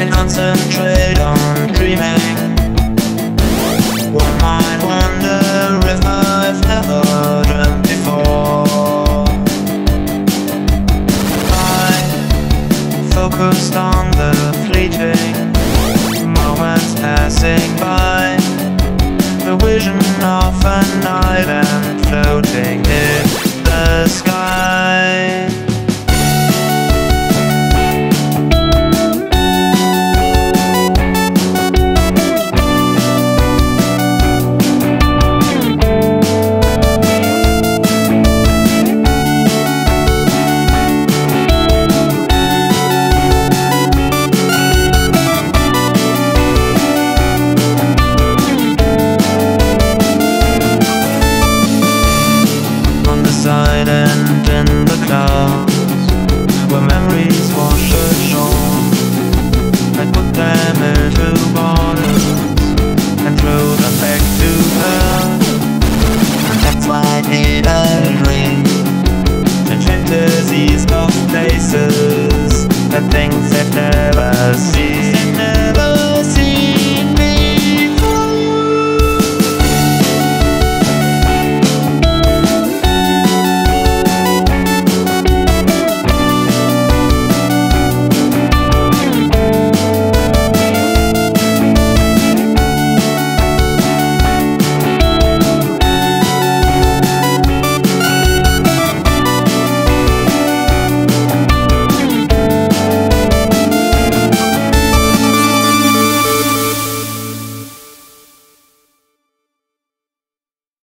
can concentrate on dreaming. One might wonder if I've ever dreamt before. I focused on the fleeting moments passing by, the vision of an island floating in the sky.